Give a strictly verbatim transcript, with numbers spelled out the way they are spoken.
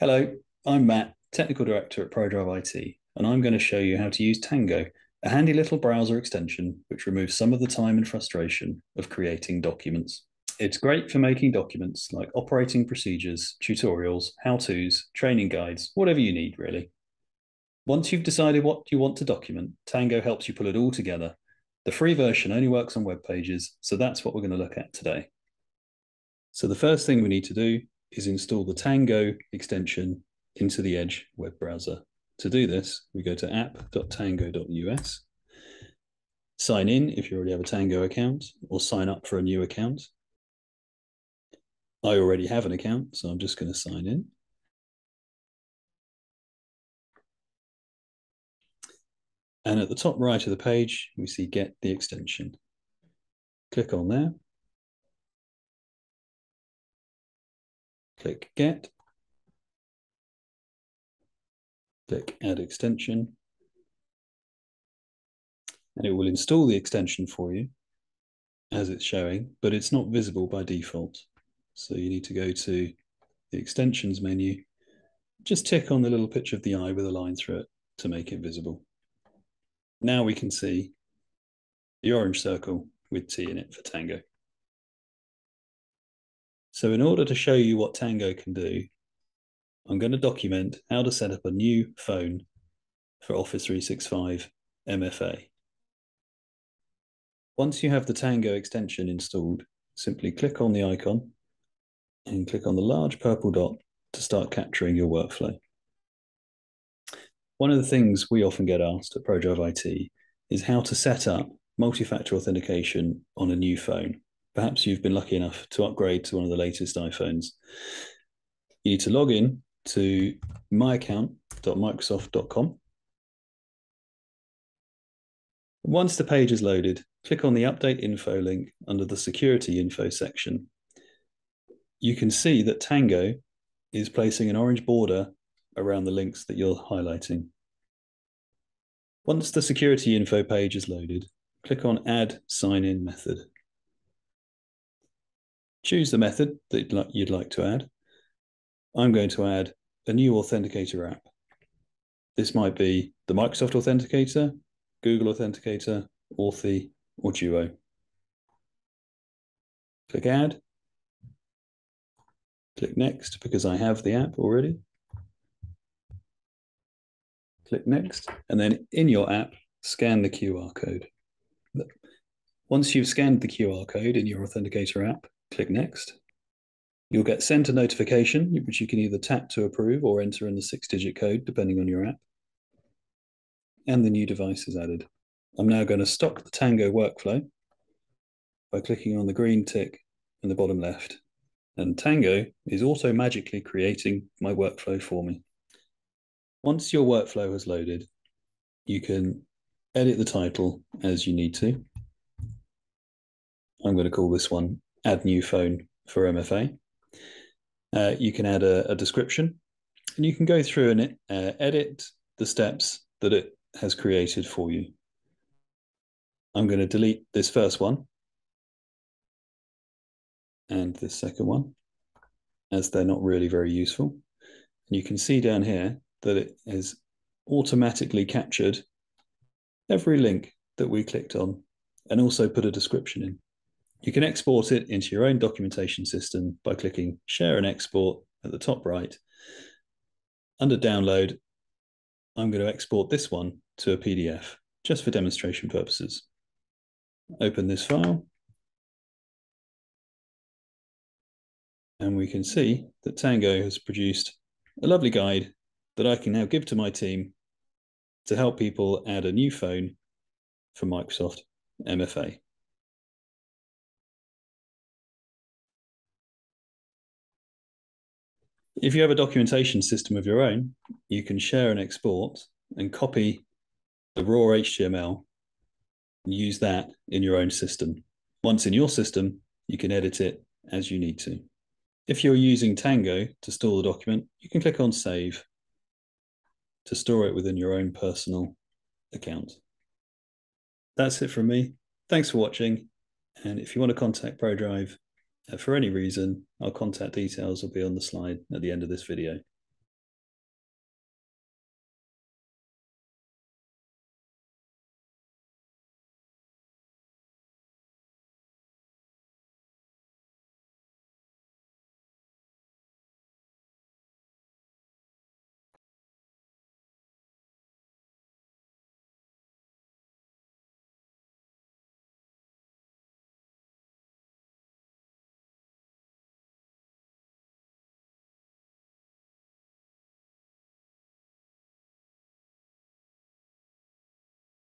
Hello, I'm Matt, Technical Director at ProDrive I T, and I'm going to show you how to use Tango, a handy little browser extension which removes some of the time and frustration of creating documents. It's great for making documents like operating procedures, tutorials, how-tos, training guides, whatever you need, really. Once you've decided what you want to document, Tango helps you pull it all together. The free version only works on web pages, so that's what we're going to look at today. So the first thing we need to do is install the Tango extension into the Edge web browser. To do this, we go to app dot tango dot U S, sign in if you already have a Tango account, or sign up for a new account. I already have an account, so I'm just going to sign in. And at the top right of the page, we see Get the Extension. Click on there. Click Get, click Add Extension, and it will install the extension for you as it's showing, but it's not visible by default. So you need to go to the Extensions menu, just tick on the little picture of the eye with a line through it to make it visible. Now we can see the orange circle with T in it for Tango. So in order to show you what Tango can do, I'm going to document how to set up a new phone for Office three sixty-five M F A. Once you have the Tango extension installed, simply click on the icon and click on the large purple dot to start capturing your workflow. One of the things we often get asked at ProDrive I T is how to set up multi-factor authentication on a new phone. Perhaps you've been lucky enough to upgrade to one of the latest iPhones. You need to log in to my account dot microsoft dot com. Once the page is loaded, click on the Update Info link under the Security Info section. You can see that Tango is placing an orange border around the links that you're highlighting. Once the Security Info page is loaded, click on Add Sign-In Method. Choose the method that you'd like to add. I'm going to add a new authenticator app. This might be the Microsoft Authenticator, Google Authenticator, Authy, or Duo. Click Add. Click Next because I have the app already. Click Next, and then in your app, scan the Q R code. Once you've scanned the Q R code in your authenticator app, click Next. You'll get sent a notification, which you can either tap to approve or enter in the six digit code, depending on your app. And the new device is added. I'm now going to stock the Tango workflow by clicking on the green tick in the bottom left. And Tango is auto magically creating my workflow for me. Once your workflow has loaded, you can edit the title as you need to. I'm going to call this one Add New Phone for M F A. Uh, you can add a, a description, and you can go through and uh, edit the steps that it has created for you. I'm going to delete this first one and this second one, as they're not really very useful. And you can see down here that it has automatically captured every link that we clicked on and also put a description in. You can export it into your own documentation system by clicking Share and Export at the top right. Under Download, I'm going to export this one to a P D F, just for demonstration purposes. Open this file. And we can see that Tango has produced a lovely guide that I can now give to my team to help people add a new phone for Microsoft M F A. If you have a documentation system of your own, you can share and export and copy the raw H T M L and use that in your own system. Once in your system, you can edit it as you need to. If you're using Tango to store the document, you can click on Save to store it within your own personal account. That's it from me. Thanks for watching. And if you want to contact ProDrive, for any reason, our contact details will be on the slide at the end of this video.